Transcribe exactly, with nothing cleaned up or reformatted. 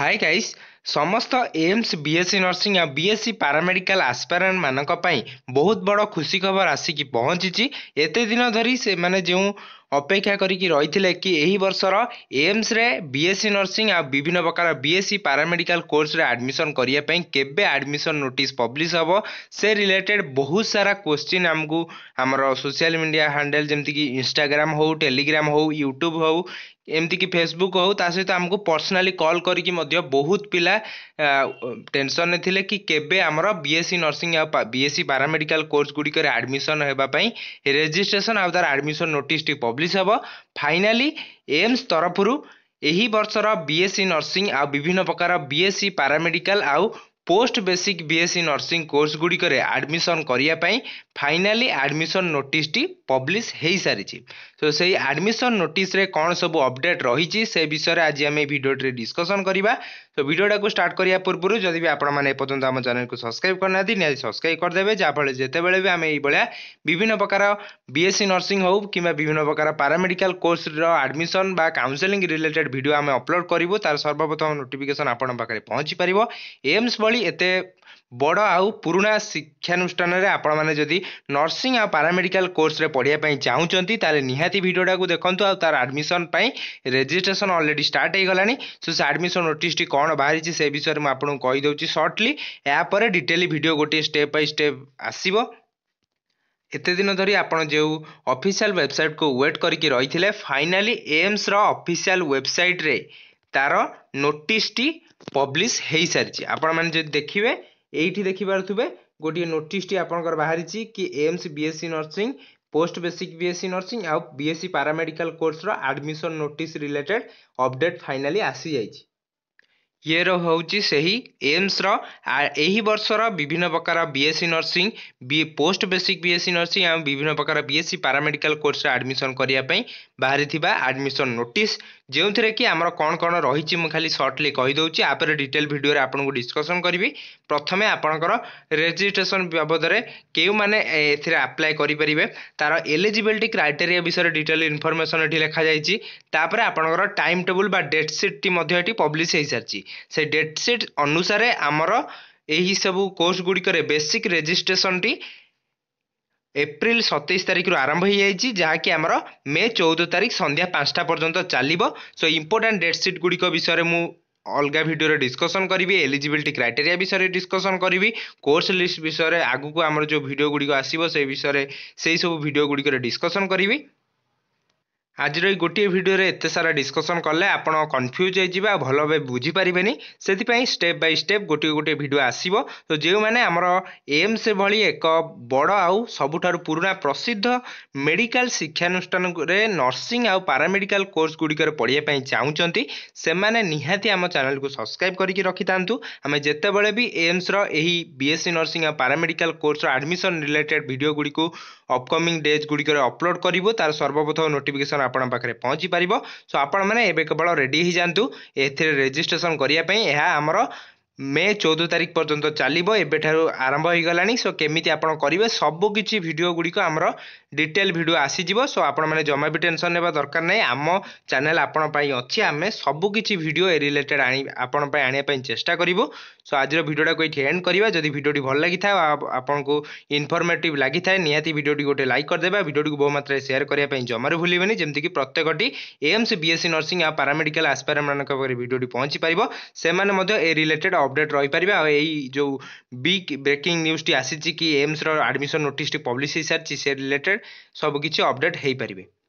हाय guys समस्त AIIMS BSc nursing या BSc paramedical aspirant मानक पाई बहुत बड़ खुशी खबर आसिकी पहुंची। एते दिन धरी से माने जो अपेक्षा करिकी रही कि यही वर्षर एम्स रे बीएससी नर्सिंग आ विभिन्न प्रकार बीएससी पारामेडिकल कोर्स रे एडमिशन करिया पई केबे एडमिशन नोटिस पब्लिश हबो से रिलेटेड बहुत सारा क्वेश्चन हमकु हमरो सोशल मीडिया हैंडल जेमति कि इंस्टाग्राम हो टेलीग्राम हो यूट्यूब हो एमती कि फेसबुक हो ता सहित आमको पर्सनाली कॉल करी मध्य बहुत पिला टेंशन ने थिले कि केबे आमर बीएससी नर्सिंग आ बीएससी पारामेडिकल कोर्स गुडी करे एडमिशन हेबा पई रजिस्ट्रेशन आ तार एडमिशन नोटिस टी पब्लिश हबो। फाइनली एम्स तरफरु एही वर्षर बीएससी नर्सिंग आ विभिन्न प्रकार बीएससी पारामेडिकल आ post basic BSc nursing course गुडी करे एडमिशन करिया पई फाइनली एडमिशन नोटिस टी पब्लिश हेई सारी छी। तो सेही एडमिशन नोटिस रे कोन सब अपडेट रही छी से विषय रे आज हम वीडियो रे डिस्कशन करिबा। तो वीडियो डा को स्टार्ट करिया पूर्व जदि भी आपण माने एपर्यंत हम चैनल को सब्सक्राइब करना दी ने सब्सक्राइब कर देबे जा फळे जेते बेले भी हम एई बळा विभिन्न प्रकार बीएससी नर्सिंग हो किबा विभिन्न प्रकार पारामेडिकल कोर्स रो एडमिशन बा काउंसलिंग रिलेटेड वीडियो हम अपलोड करिवो तार सर्वप्रथम नोटिफिकेशन आपण पाखरे पहुंची परिवो। एम्स एते बड़ आउ पुराणा शिक्षानुष्ठान रे आपण माने जदि नर्सिंग आ पारामेडिकल कोर्स रे पढ़िया पई चाहउचंती ताले निहाती वीडियोडा को देखंतु आ तार एडमिशन पई रजिस्ट्रेशन ऑलरेडी स्टार्ट हे गलानी। सो से एडमिशन नोटिस टी कोन बाहरि छी से विषय में आपण कहि दउची शॉर्टली या पर डिटेल वीडियो गोटे स्टेप बाय स्टेप आसीबो। एते दिन धरी आपण जे ऑफिशियल वेबसाइट को वेट करके रही थिले फाइनली एम्स रो ऑफिशियल वेबसाइट रे तार नोटिस टी पब्लिश हो सारी। आपण मैंने देखिए ये देखी पारे गोटे नोटिस टी आपंकर बाहरी कि AIIMS BSc nursing post basic BSc nursing आ बीएससी पारामेडिकल कोर्स रो admission notice related update finally आसी जाइए। ये रोचे से ही एम्स रो एही वर्षर विभिन्न प्रकार बीएससी नर्सिंग बी पोस्ट बेसिक बीएससी नर्सिंग आ विभिन्न प्रकार बीएससी पारामेडिकल कोर्स एडमिशन करिया पई बाहरी थिबा एडमिशन नोटिस जो थे कि आमर कौन कौन रही मुझे खाली सर्टली कहीदे आपर डिटेल भिडियो आपन को डिस्कसन करी। प्रथम आपणकर रजिस्ट्रेशन बाबद में क्यों मैंने आप्लाय करें तार एलिजिबिलिटी क्राइटेरिया विषय डिटेल इनफर्मेशन ये लिखा जापर आपंकर टाइम टेबुल डेट सीट टी पब्लिश हो सारी से डेट सीट अनुसार आमर यही सब कोर्स गुड़िक बेसिक रजिस्ट्रेशन टी एप्रिल सतैश तारिख रु आरंभ हो जाएगी जहाँकि आमर मे चौदह तारिख संध्या पांचटा पर्यंत चलो। सो इम्पोर्टाट डेट सीट गुड़िक विषय में अलग भिडियो डिस्कसन करी एलिजिबिलिटी क्राइटेरिया विषय डिस्कसन करी कोर्स लिस्ट विषय आगू को आमर जो भिडियो गुड़िक आसो से विषय से सब भिडियो गुड़िक डिस्कसन करी। आज गोटे भिडियो एत सारा डिस्कसन कले आपड़ कन्फ्यूज हो भल भाव बुझीपारे से स्टेप बाय स्टेप गोटे गोटे भिडियो आसो। तो जो मैंने आमर एम्स भली एक बड़ आउ सबुठारु पुराना प्रसिद्ध मेडिकल शिक्षानुष्ठान रे नर्सिंग आ पारामेडिकल कोर्स गुड़िक पढ़ापी चाहते से निहाती आम चैनल को सब्सक्राइब करके रखि थांतु। आम जिते बड़े भी एम्स रही बीएससी नर्सिंग आ paramedical course admission related video गुड़ी अपकमिंग डेज गुड़िक अपलोड करिवो तार सर्वप्रथम नोटिफिकेशन आपण पाखरे पहुंची पारिबो। सो आपण माने एबे केवल रेडी ही जानतु एथिरे रजिस्ट्रेशन करिया पई एहा हमरो मे चौदह तारिख पर्यंत चलो एबेठारु आरंभ हो गलानी। सो केमिति आपण करिवे सब किछि भिडियो गुड़ी को हमरो डिटेल भिडियो आसी जिवो। सो आपण माने जमा भी टेंशन नेबा दरकार नै आम चैनल आपण पई अछि आमे सब किछि भिडियो ए रिलेटेड आनी आपण पई आनी पई चेष्टा करिवो। सो आज भिडियोटा को एठी एंड करिवा जदि भिडियोटी भल लागि था आपण को इन्फॉर्मेटिव लागि था निहाती भिडियोटी गोटे लाइक कर देबा भिडियोटी को बहु मात्रा शेयर करिया पई जमार भुलिबेनी जेमति कि प्रत्येकटी एम्स बीएससी नर्सिंग आ पारामेडिकल आस्पायरेंट मानक पर भिडियोटी पहुंची पारिबो से माने मध्य ए रिलेटेड अपडेट रही पारिबा। आ एई जो बिग ब्रेकिंग न्यूज टी आसी कि एम्स रो एडमिशन नोटिस टी पब्लिश हो सारी से रिलेटेड सब किछि अपडेट हेई पारिबे।